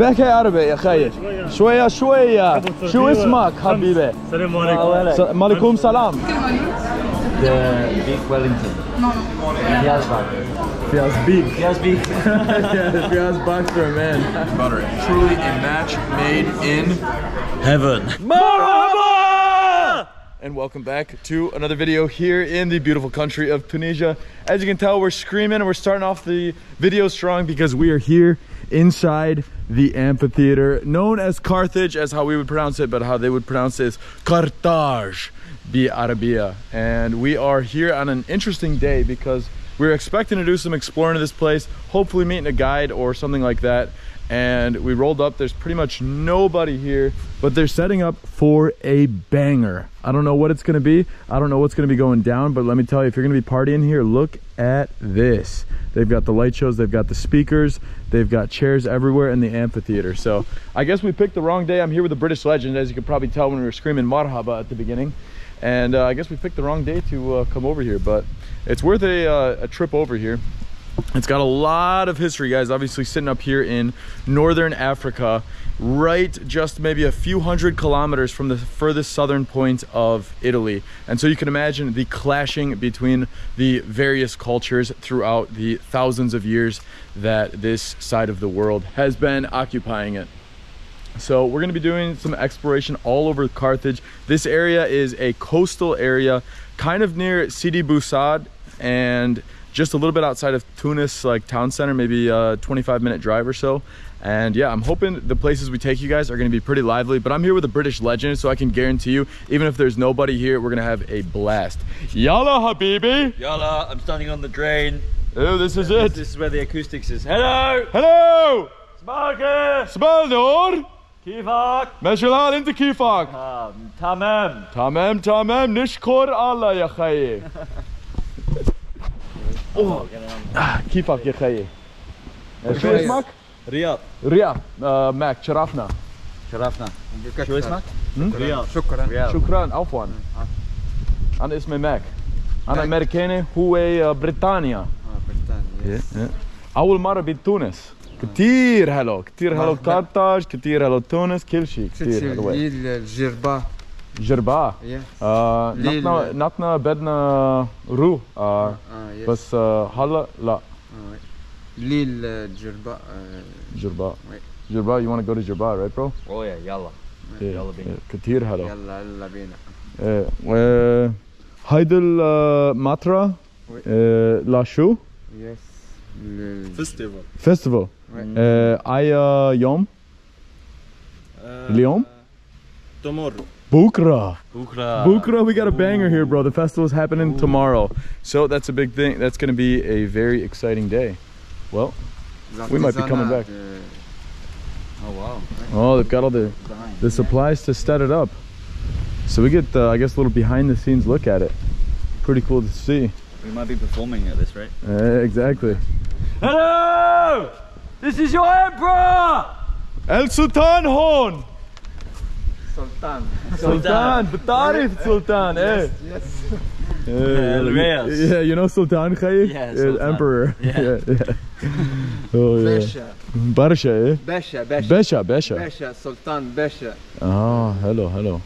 بحكي عربي يا خيي شوية شوية. شو اسمك حبيبي؟ السلام عليكم. وعليكم السلام. Big Wellington. No. Fiasbak. Fiasbeak. Fiasbeak. Fiasbak for a man. Butter. Truly a match made in heaven. Marhaba! And welcome back to another video here in the beautiful country of Tunisia. As you can tell, we're screaming and we're starting off the video strong because we are here inside the amphitheater known as Carthage, as how we would pronounce it, but how they would pronounce it is Carthage. Arabia. And we are here on an interesting day because we were expecting to do some exploring of this place, hopefully meeting a guide or something like that, and we rolled up. There's pretty much nobody here, but they're setting up for a banger. I don't know what it's going to be. I don't know what's going to be going down, but let me tell you, if you're going to be partying here, look at this. They've got the light shows, they've got the speakers, they've got chairs everywhere in the amphitheater. So I guess we picked the wrong day. I'm here with a British legend, as you could probably tell when we were screaming marhaba at the beginning. And I guess we picked the wrong day to come over here, but it's worth a trip over here. It's got a lot of history, guys. Obviously sitting up here in northern Africa, right just maybe a few hundred kilometers from the furthest southern point of Italy. And so you can imagine the clashing between the various cultures throughout the thousands of years that this side of the world has been occupying it. So we're going to be doing some exploration all over Carthage. This area is a coastal area, kind of near Sidi Bou Said, and just a little bit outside of Tunis, like town center, maybe a 25-minute drive or so. And yeah, I'm hoping the places we take you guys are going to be pretty lively, but I'm here with a British legend, so I can guarantee you, even if there's nobody here, we're going to have a blast. Yalla, habibi! Yalla, I'm standing on the drain. Oh, this is it. This is where the acoustics is. Hello! Hello! Smarke! Smaldor! Kifak! Meshulal into Kifak! Tamam! Tamam, tamam, nishkor Allah ya khaye! Oh! Kifak ya khaye! Shu ismak? Riyad. Riyad. Mac, Sharafna. Sharafna. Shu ismak? Riyad. Shukran. Shukran, afwan. Ana ismi Mac. Ana Amerikani, huwa Britannia. Britannia. Awal mara bi Tunis. كتير هلو كتير هلو قرطاج كتير هلو تونس كل شيء كتير هلو ليل جربا جربا نحن بدنا نروح بس هلا لا ليل جربا جربا جربا you want to go to جربا right bro oh yeah يلا يلا بينا كتير هلو يلا يلا بينا ايه هيدا المطرة لا شو yes Festival. Festival. Aya Yom. Leon. Tomorrow. Bukra. Bukra. Bukra. We got a banger here, bro. The festival is happening tomorrow, so that's a big thing. That's going to be a very exciting day. Well, we might be coming back. Oh wow. Oh, they've got all the supplies to set it up. So we get, I guess, a little behind the scenes look at it. Pretty cool to see. We might be performing at this, right? Exactly. Hello! This is your emperor! El Sultan Hon! Sultan. Sultan. Batarif Sultan, eh? Yes. El Reyes. Yeah, you know Sultan, Khayyid? Yeah, Sultan. Emperor. Yeah. Oh, yeah. Besha. Barsha, eh? Besha, Besha. Besha, Besha. Besha, Sultan, Besha. Oh, hello, hello.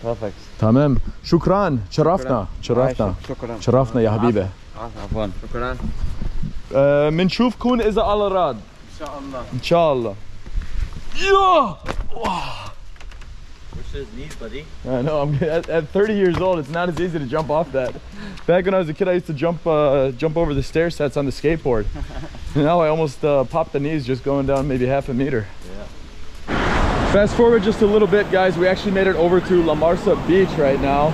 Perfect. Tamam. Shukran. Sharafna. Sharafna. Sharafna ya habibi. Afwan. Shukran. Minshufkun iza ala rad. Inshallah. Inshallah. Yeah. Wow. Wish those knees, buddy. I know. At 30 years old, it's not as easy to jump off that. Back when I was a kid, I used to jump over the stair sets on the skateboard. Now I almost pop the knees just going down maybe half a meter. Yeah. Fast forward just a little bit, guys. We actually made it over to La Marsa beach right now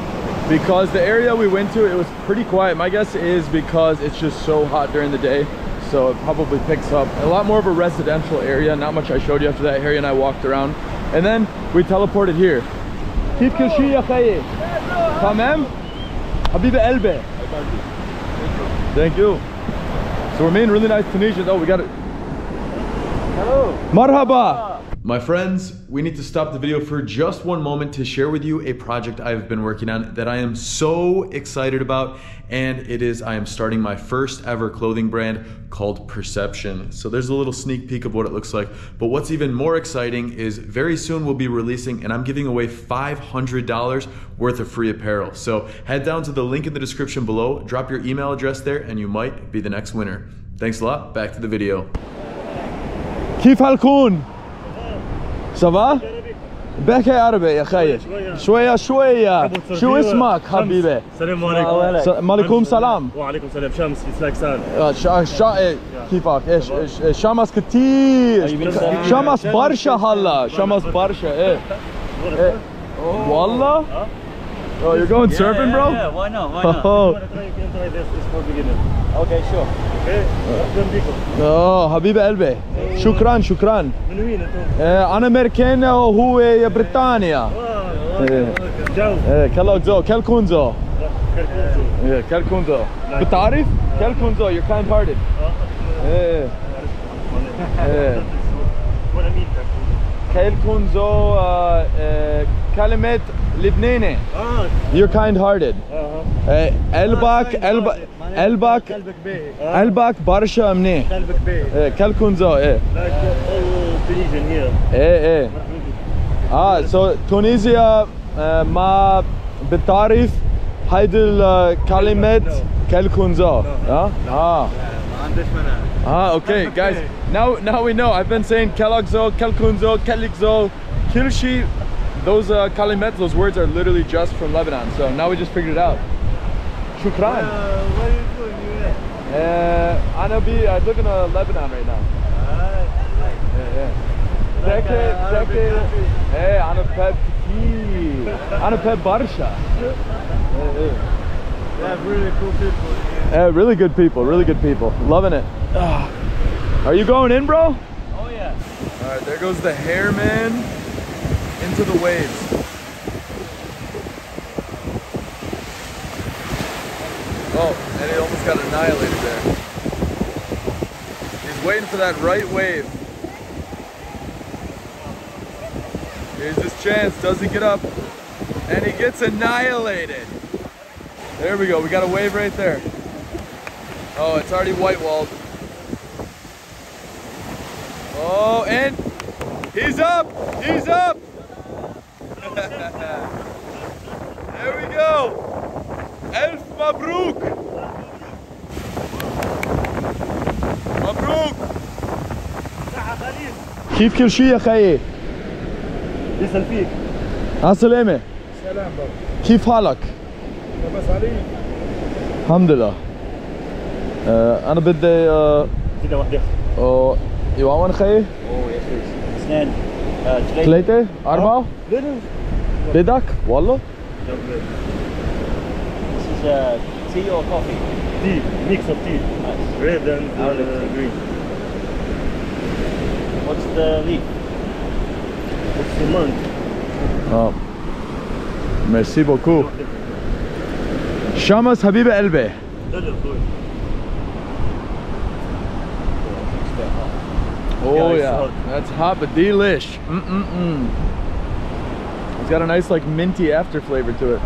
because the area we went to, it was pretty quiet. My guess is because it's just so hot during the day, so it probably picks up. A lot more of a residential area. Not much I showed you after that. Harry and I walked around and then we teleported here. Thank you. So we're meeting really nice Tunisians. Oh, we got it. Hello. Marhaba. My friends, we need to stop the video for just one moment to share with you a project I've been working on that I am so excited about, and it is I am starting my first ever clothing brand called Perception. So there's a little sneak peek of what it looks like, but what's even more exciting is very soon we'll be releasing, and I'm giving away $500 worth of free apparel. So head down to the link in the description below, drop your email address there, and you might be the next winner. Thanks a lot, back to the video. كيف حالكم؟ صباح؟ بحكي عربي يا خير شوية شوية. شو اسمك حبيبي؟ السلام عليكم. وعليكم السلام. وعليكم السلام. شمس سلاكسان. كيفك؟ ايش شمس كتير. شمس برشا هلا. شمس برشا ايه. والله؟ Oh, you're going surfing, bro? Yeah, why not? Why not? You can try this. It's for beginners. Okay, sure. Okay. Oh, حبيب قلبي. شكرا شكرا. من وين انتم؟ انا امريكاني وهو بريطانيا. كالكونزو كالكونزو. كالكونزو. بتعرف؟ كالكونزو you're kind hearted. ايه. ايه. كالكونزو كلمة لبناني. You're kind-hearted. قلبك قلبك قلبك برشا منيح. قلبك باهي. كالكونزو ايه. Like all Tunisian here. ايه ايه. So Tunisia ما بتعرف هيدي الكلمات كالكونزو. Okay, guys. Now we know. I've been saying Kelogzo, Kelkunzo, Kelikzo, Kilshi. Those kalimat, those words are literally just from Lebanon. So now we just figured it out. Shukran. What are you doing here? I live in Lebanon right now. Hey, Anapeb Barsha. They have really cool people. Really good people. Loving it. Are you going in, bro? Oh yeah. All right, there goes the hair man into the waves. Oh, and he almost got annihilated there. He's waiting for that right wave. Here's his chance. Does he get up? And he gets annihilated. There we go. We got a wave right there. Oh, it's already white-walled. Oh, and he's up! He's up! There we go! Elf Mabrouk! Mabrouk! كيف كل شيء يا خيي؟ يسأل فيك. عالسلامة. سلام بابا. كيف حالك؟ لاباس عليك. الحمد لله. أنا بدي زيادة واحدة. You want one, خيي؟ أوه يا أخي. اثنين. ثلاثة؟ أربعة؟ بدك؟ والله؟ This is tea or coffee? Tea. Mix of tea. Nice. Red and green. What's the leaf? It's the month. Oh. Merci beaucoup. شمس حبيب قلبي. Oh yeah, that's hot but delish. It's got a nice like minty after flavor to it.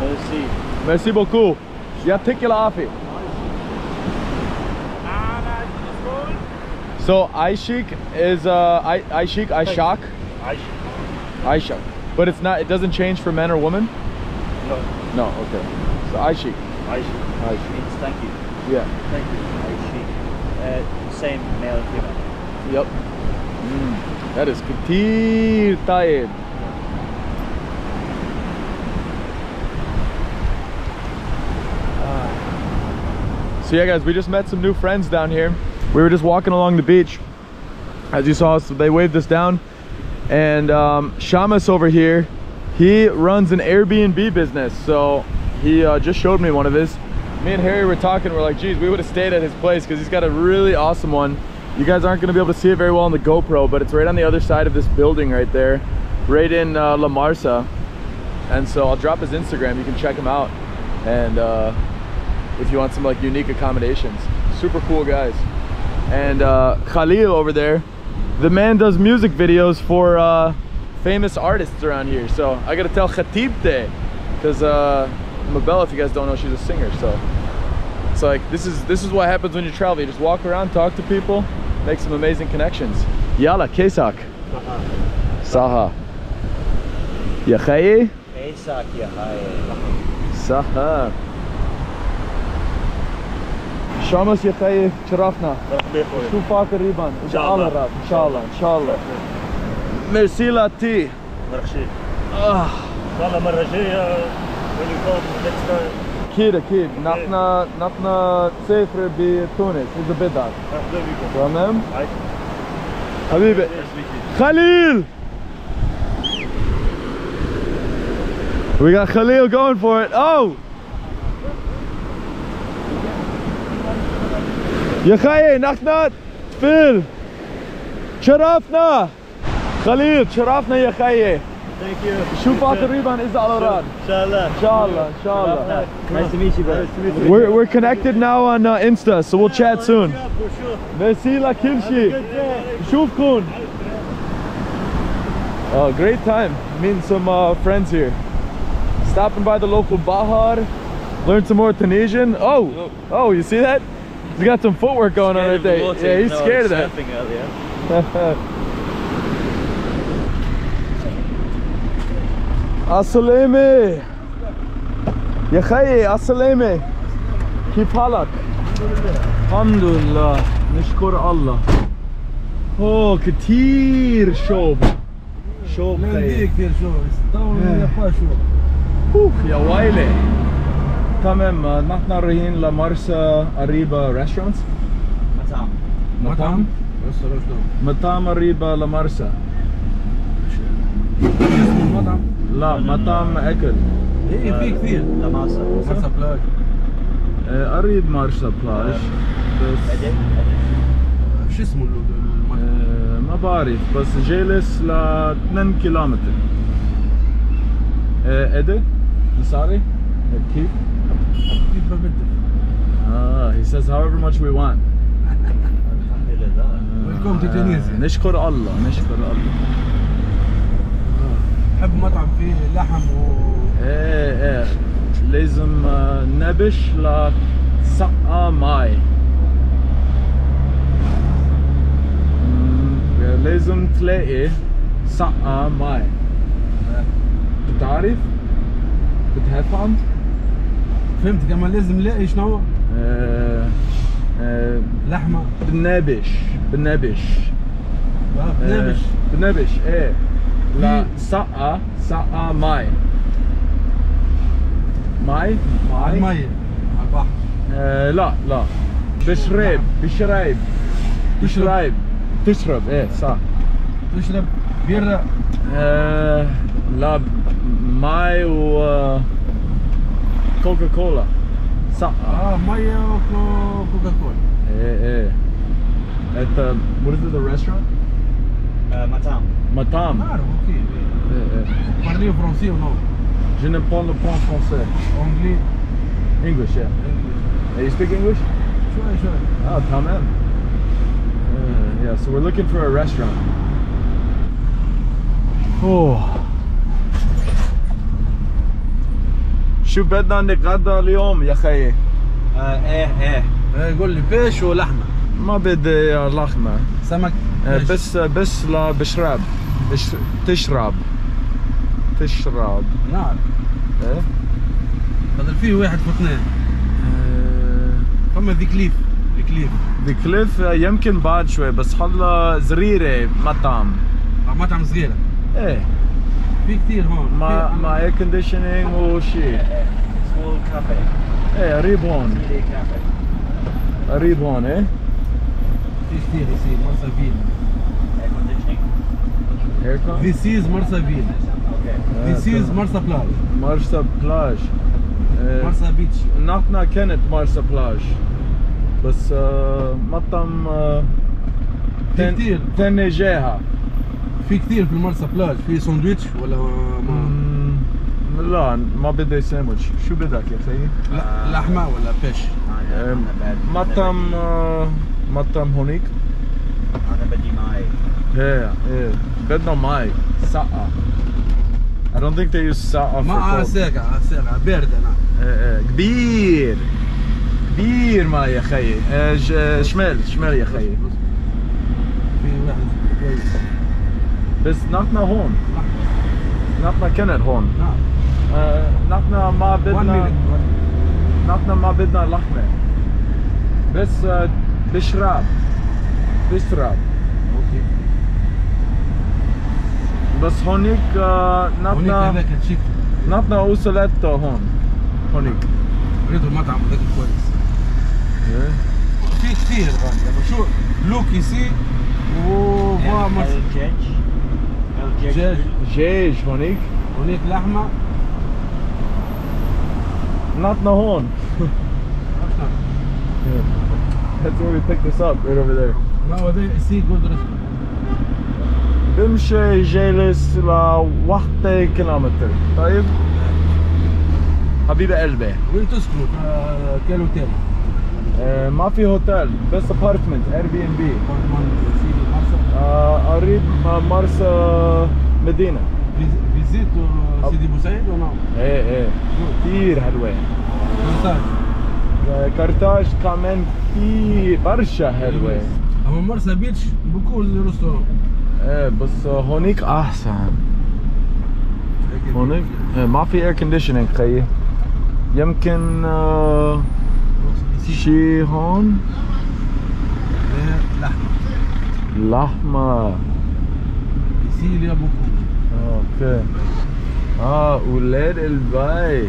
Merci. Merci beaucoup. So Aishik is Aishik, Aishak. Aishak. But it's not. It doesn't change for men or women. No. No. Okay. So Aishik. Aishik. It's thank you. Yeah. Thank you. Aishik. Same male and female. Yep. That is kathir taib. So yeah, guys, we just met some new friends down here. We were just walking along the beach. As you saw, so they waved us down. And Shamas over here, he runs an Airbnb business. So he just showed me one of his. Me and Harry were talking, we're like, geez, we would have stayed at his place because he's got a really awesome one. You guys aren't going to be able to see it very well on the GoPro, but it's right on the other side of this building right there, right in La Marsa. And so I'll drop his Instagram, you can check him out. And if you want some like unique accommodations, super cool guys. And Khalil over there, the man does music videos for famous artists around here. So I gotta tell Khatibte, because Mabella, if you guys don't know, she's a singer. So it's like this is what happens when you travel. You just walk around, talk to people, make some amazing connections. Yala Kesak. Saha. Yahaye? Kesak Yahaye. Saha. Shamas Yahaye Charafna. Shufak Riban. Inshallah Rab. Inshallah. Inshallah. Merci Lati. Merci. Inshallah Marajia. When you come next time. Kid, kid. Natna safer be Tunis. It's a bit dark. Tamam? Habibi. Khalil! We got Khalil going for it. Oh! Yakhaye, Natna, Phil. Charafna. Khalil, Charafna Yakhaye. Thank you. Shufat Riban is Al-Arad. Inshallah. Inshallah. Inshallah. Nice to meet you, brother. Nice to meet you. We're connected now on Insta, so we'll chat soon. Merci la Kimshi. Shufkun. Oh, great time. Meeting some friends here. Stopping by the local Bahar. Learn some more Tunisian. Oh, oh, you see that? He's got some footwork going on right there. Yeah, he's scared of that. As-salame. Ya khaye, as-salame. Kif halak? Alhamdulillah. Nishkur Allah. Oh, kateer shob. Shob khaye. Ya waile. Tamam, nahna rahin La Marsa Arriba restaurants. Matam. Matam? Matam Arriba La Marsa. لا مطعم اكل ايه في كثير لا مارسا بلاج قريب مارسا بلاج بس شو اسمه ما بعرف بس جالس ل 2 كيلومتر ادي نصاري كيف كيف ما بدك he says however much we want الحمد لله ويلكم تو تونسيا نشكر الله نشكر الله I مطعم فيه لحم ايه لازم نبش لسقة ماي لازم تلاقي سقة ماي بتعرف بتفهم فهمت كمان لازم لاقي شنو لحمة بالنبش بالنبش بالنبش بالنبش ايه La sa'a, sa'a mai. Mai? Mai? Mai. La, la. Bishrab, bishrab. Bishrab. Tishrab, eh, sa. Tishrab, birra. La mai u Coca-Cola. Sa'a. Mai u Coca-Cola. Eh, eh. At the, what is it, the restaurant? Matam. Matam. Okay. Parlez français ou non? Je ne parle pas français. Anglais? English, yeah. English. You speak English? Sure, sure. Oh, tamam. Yeah, so we're looking for a restaurant. Oh. شو بدنا نتغدى اليوم يا خيي؟ قول لي بيش ولحمة. ما بدي لحمة. سمك. بس بس لا بشرب تشرب تشرب نعم ايه بدل فيه واحد فاطنان فما ذي كليف ذي كليف ذي كليف يمكن بعد شوي بس حلا زريرة مطعم مطعم صغيرة ايه في كثير هون مع اير كونديشنينج وشيء سمول كافيه ايه قريب هون قريب هون ايه This is Marsaville. Okay. This is Marsa Plage. Marsa Plage. Marsa Beach. نحن كانت Marsa Plage. بس مطعم تنجيها. في كثير في المارسا بلاج. في ساندويتش ولا لا ما بدي ساندويتش. شو بدك يا خيي؟ لحمة ولا بيش؟ مطعم مطعم هونيك. أنا بدي معي. Yeah. بيتنا ماي ساقعة. I don't think they use ساقعة. ما ساقعة باردة نعم. كبير كبير ماي يا خيي. شمال يا خيي. في واحد كويس. بس نحن هون. نحن كنت هون. نعم. نحن ما بدنا لحمة. بس بشراب. بس هونيك نطنا وصلت هونيك ريدوا المطعم هذاك كويس في كثير غالي شو لوك يسي وفامس الجيج هونيك لحمة نطنا هون That's where we picked this up right over there No, they see good restaurant بمشي جالس لوحدة كيلومتر طيب حبيب قلبي وين تسكنوا كالهوتيل؟ ما في هوتيل بس ابارتمنت اير بي ام بي قريب مرسى مدينة فيزيت سيدي بو سعيد ولا ايه كثير حلوة كارتاج كمان كثير برشا حلوة اما مرسى بيتش بكل ريستورون ايه بس هونيك احسن هونيك ما في اير كونديشنينج خيي يمكن شي هون لحمة يسيل يا بوكو اوكي اولاد البي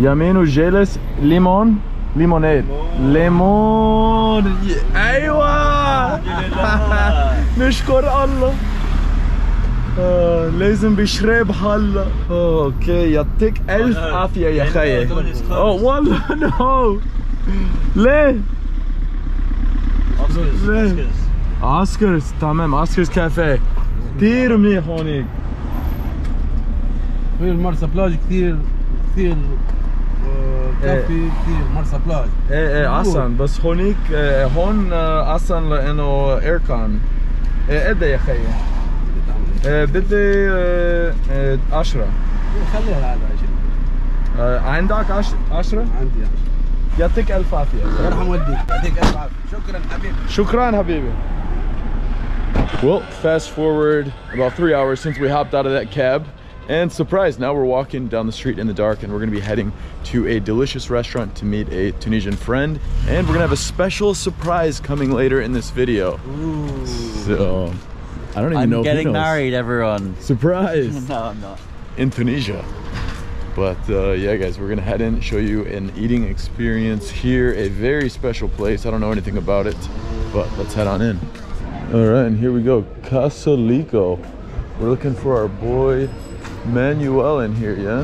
يمينه جالس ليمون ليموناد ليمون ايوه نشكر الله لازم بشرب هلا اوكي يعطيك الف عافيه يا خيي والله نو ليه؟ عسكرز تمام عسكرز كافيه كثير منيح هونيك في المرسى بلاج كثير كافي كثير مرسى بلاج ايه عسل بس هونيك هون عسل لانه ايركون قد ايه يا خيي؟ بدي 10 خليها على 20 عندك 10 عندي 10 يعطيك الف عافيه الله يرحم والديك يعطيك الف عافيه شكرا حبيبي Well, fast forward about 3 hours since we hopped out of that cab. And surprise, now we're walking down the street in the dark and we're gonna be heading to a delicious restaurant to meet a Tunisian friend. And we're gonna have a special surprise coming later in this video. Ooh. So, I don't even know if he knows. I'm getting married, everyone. Surprise. No, I'm not. In Tunisia. But yeah, guys, we're gonna head in, show you an eating experience here, a very special place. I don't know anything about it, but let's head on in. All right, and here we go, Casalico. We're looking for our boy, Manuel in here, yeah?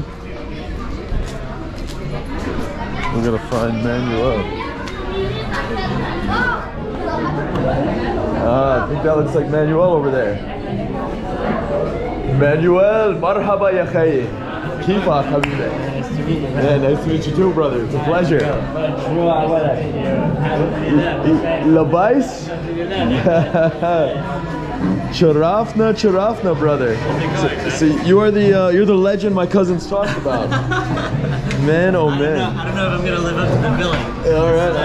We're gonna find Manuel. Ah, I think that looks like Manuel over there. Manuel, marhaba ya khayi. Kifa habibi. Yeah, nice to meet you too, brother. It's a pleasure. Labais? Charafna, brother. So you're the legend my cousins talked about. Man, oh man. I don't know if I'm gonna live up to the billing. All right.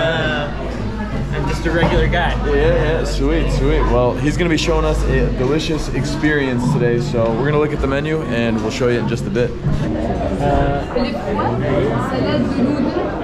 I'm just a regular guy. Yeah, sweet. Well, he's gonna be showing us a delicious experience today, so we're gonna look at the menu and we'll show you in just a bit.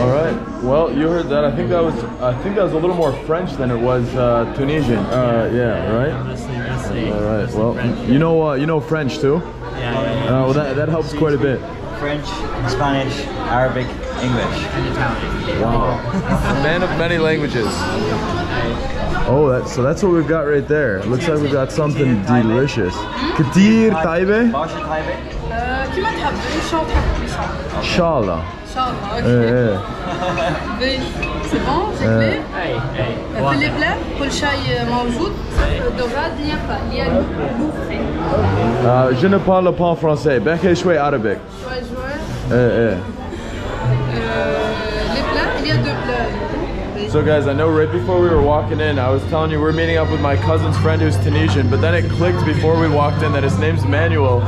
All right. Well, you heard that. I think that was a little more French than it was Tunisian. Yeah. Right. All right. Well, you know French too. Yeah. Well, that helps quite a bit. French, Spanish, Arabic, English, and Italian. Wow. Man of many languages. Oh, so that's what we've got right there. It looks like we've got something delicious. Katir Taibe? كيما تحب ريشون تحب ريشون ان شاء الله ان شاء الله اوكي بي سي بون سي كلير اي اي في البلاد كل شيء موجود دوراد نيا لوفري. Je ne parle pas français بحكي شوي عربي شوي شوي اي اي les plats il y a deux plats. So guys, I know right before we were walking in, I was telling you we're meeting up with my cousin's friend who's Tunisian, but then it clicked before we walked in that his name's Manuel.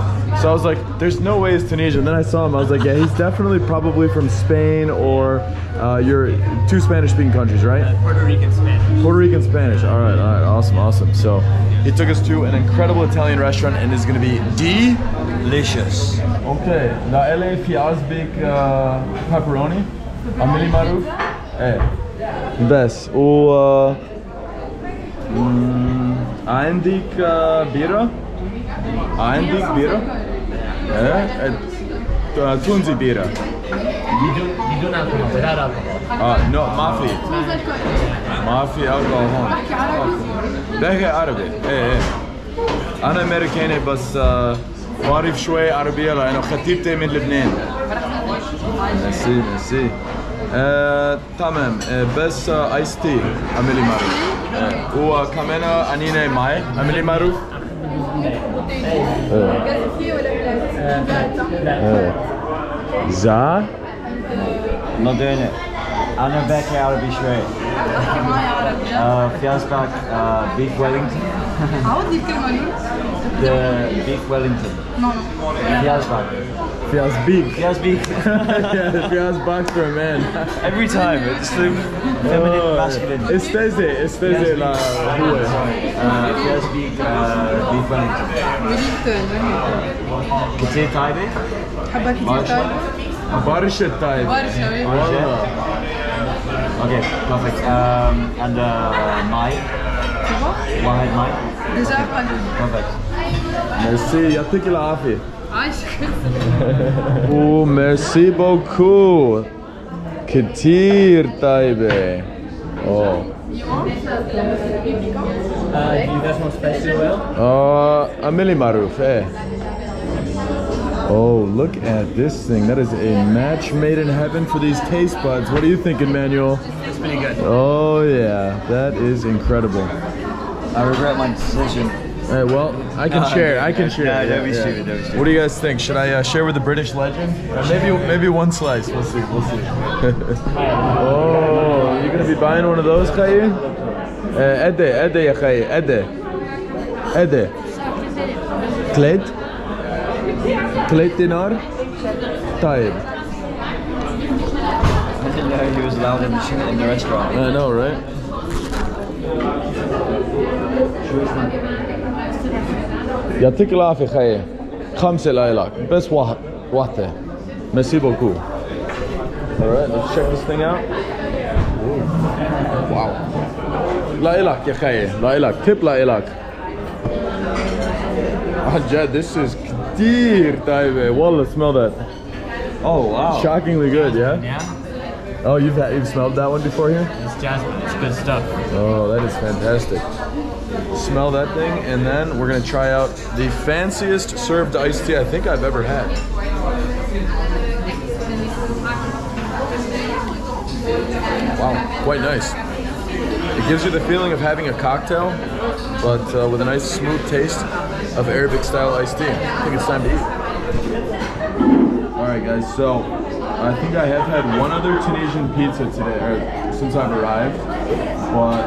So I was like, there's no way he's Tunisian. Then I saw him, I was like, yeah, he's definitely probably from Spain or your two Spanish-speaking countries, right? Puerto Rican Spanish. Puerto Rican Spanish. All right, awesome, awesome. So he took us to an incredible Italian restaurant and it's gonna be delicious. Okay, la ele piazbik pepperoni, amili maruf, eh. بس و عندك بيرة عندك بيرة تونزي بيرة بدون الكحول لا لا نو ما في الكحول هون بحكي عربي ايه انا امريكاني بس بعرف شوي عربية لانه خطيبتي من لبنان. ميرسي ميرسي تمام بس ايس تي عملي معروف وكمان انينه معي عملي معروف زا مدينه انا باكي عربي شوي في اسباك بيك ويلينغتون عاودي الكلمه لي بيك ويلينغتون نو نو في اسباك Feels big. Yeah, feels back for a man. Every time, it's the feminine, masculine. It stays there. Like, feels big, big Wellington. Wellington. كتير طيبة. حبة كتير طيبة. بارشة طيبة. بارشة. Okay, perfect. And my. One head my. Perfect. Merci. يعطيك العافية. Oh, merci beaucoup. Ketir Taibe. Oh. You want you guys want special oil? Amili Maruf, eh. Oh, look at this thing. That is a match made in heaven for these taste buds. What are you thinking, Manuel? It's pretty good. Oh yeah, that is incredible. I regret my decision. All right, well, I can share. Yeah. What do you guys think? Should I share with the British legend? Maybe one slice. We'll see. Oh, you're gonna be buying one of those, Khayyim? Ede, ya Khayyim, Ede. Kled dinar. Taib. I didn't know he was allowed in the restaurant. I know, right? يعطيك العافية خيي خمسة لايلاك بس واحدة ميرسي بوكو. Alright, let's check this thing out. Wow. لايلاك يا خيي لايلاك تيب لايلاك. عن جد this is كتير طيبة والله. Smell that. Oh wow. Shockingly good, yeah? Yeah. Oh, you've smelled that one before here? It's jasmine, it's good stuff. Oh, that is fantastic. Smell that thing, and then we're gonna try out the fanciest served iced tea I think I've ever had. Wow, quite nice. It gives you the feeling of having a cocktail, but with a nice smooth taste of Arabic style iced tea. I think it's time to eat. All right guys, so I think I have had one other Tunisian pizza today, or since I've arrived, but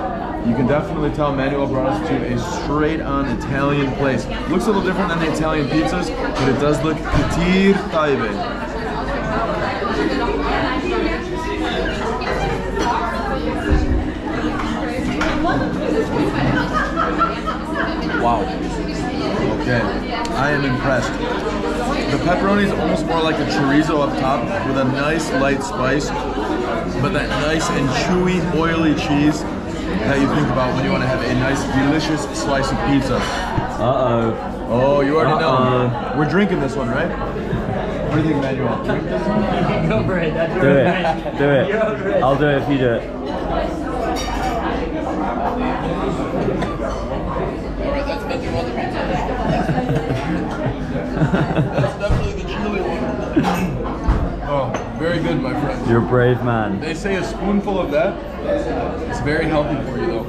you can definitely tell Manuel brought us to a straight-on Italian place. Looks a little different than the Italian pizzas, but it does look ketir taibe. Wow. Okay, I am impressed. The pepperoni is almost more like a chorizo up top with a nice light spice, but that nice and chewy, oily cheese that you think about when you want to have a nice, delicious slice of pizza. Uh-oh. Oh, you already know. We're drinking this one, right? What do you think, Manuel? Drink this one? Go for it. That's your advice. Do it. I'll do it if you do it. That's definitely the chili recommend, my friend. You're a brave man. They say a spoonful of that, it's very healthy for you though.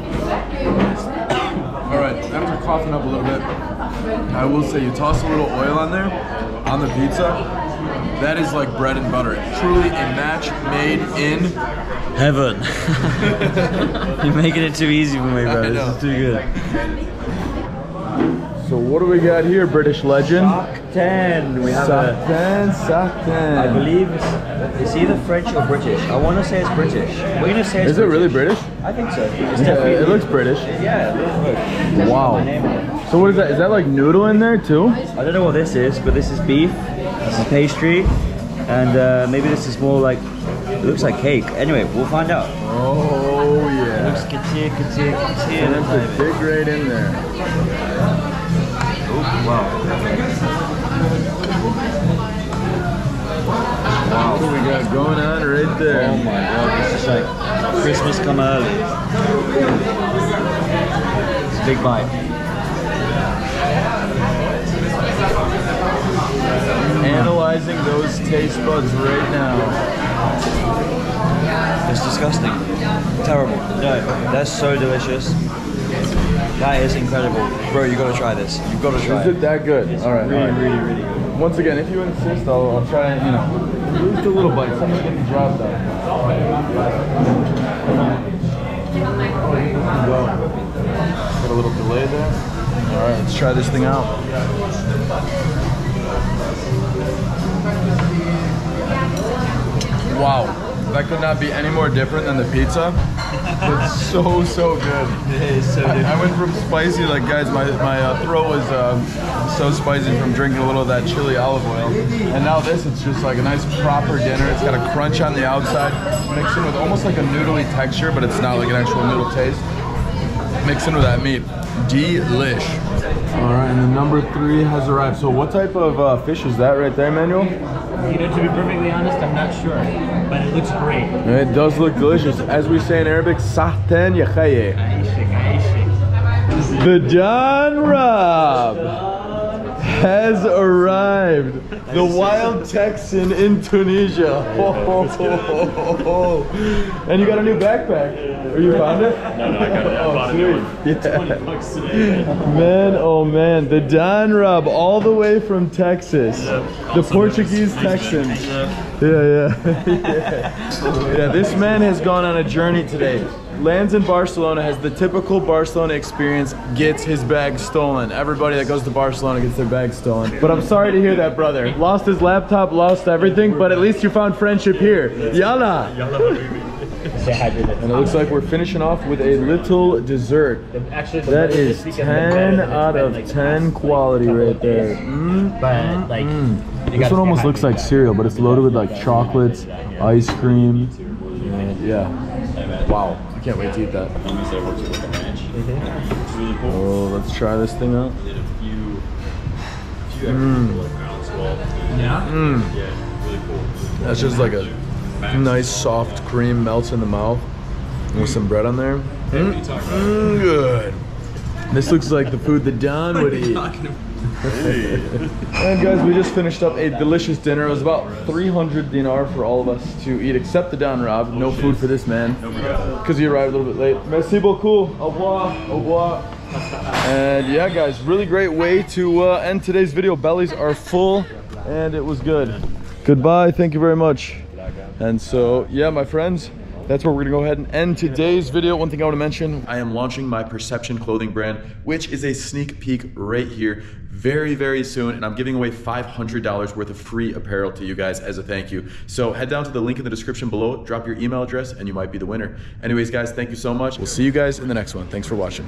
Alright, after coughing up a little bit, I will say you toss a little oil on there, on the pizza. That is like bread and butter. Truly a match made in heaven. You're making it too easy for me, bro. This is too good. So what do we got here, British legend? Sartan. We have Sartan. I believe it's either French or British. I want to say it's British. We're gonna say it's British. Is it really British? I think so. It's definitely. It looks British. Yeah, it looks. Wow. So what is that? Is that like noodle in there too? I don't know what this is, but this is beef. This is pastry, and maybe this is more like, it looks like cake. Anyway, we'll find out. Oh yeah. It looks katir. That's a big right in there. Oh, wow. What we got going on right there? Oh my god, this is like Christmas come early. It's a big bite. Analyzing those taste buds right now. It's disgusting. Terrible. No, that's so delicious. That is incredible. Bro, you gotta try this. You've gotta try it. Is it that good? Alright. Really good. Once again, if you insist, I'll try and, just a little bite. Something's getting dropped out. Got a little delay there. Alright, let's try this thing out. Wow, that could not be any more different than the pizza. It's so good. It is so good. I went from spicy, like guys, my throat was so spicy from drinking a little of that chili olive oil. And now this, it's just like a nice proper dinner. It's got a crunch on the outside, mixed in with almost like a noodly texture, but it's not like an actual noodle taste. Mixed in with that meat. Delish. All right, and the number 3 has arrived. So what type of fish is that right there, Manuel? To be perfectly honest, I'm not sure, but it looks great. It does look delicious. As we say in Arabic, sahtan yakhaye. Bijan Rob has arrived. The wild Texan in Tunisia. And you got a new backpack. Are you found it? No, I got it. I bought a new one. Yeah. $20 today. Man, oh man, the Don Rob all the way from Texas. Yeah. The Portuguese Texan. Yeah, this man has gone on a journey today. Lands in Barcelona, has the typical Barcelona experience, gets his bag stolen. Everybody that goes to Barcelona gets their bag stolen. But I'm sorry to hear that, brother. Lost his laptop, lost everything, but at least you found friendship here. Yalla! And it looks like we're finishing off with a little dessert. Actually, that is 10 out of 10 quality right there. But like, this one almost looks like cereal, but it's loaded with like chocolates, ice cream. Yeah. Wow. I can't wait to eat that. Oh, let's try this thing out. That's just like a nice soft cream, melts in the mouth, and with some bread on there. Good. This looks like the food that Don would eat. And guys, we just finished up a delicious dinner. It was about 300 dinar for all of us to eat, except the Don Rob. No food for this man, because he arrived a little bit late. Merci beaucoup. Au revoir. Au revoir. And yeah, guys, really great way to end today's video. Bellies are full, and it was good. Goodbye. Thank you very much. And so, yeah, my friends, that's where we're gonna go ahead and end today's video. One thing I wanna mention, I am launching my Perception clothing brand, which is a sneak peek right here, very soon, and I'm giving away $500 worth of free apparel to you guys as a thank you. So head down to the link in the description below, drop your email address, and you might be the winner. Anyways, guys, thank you so much. We'll see you guys in the next one. Thanks for watching.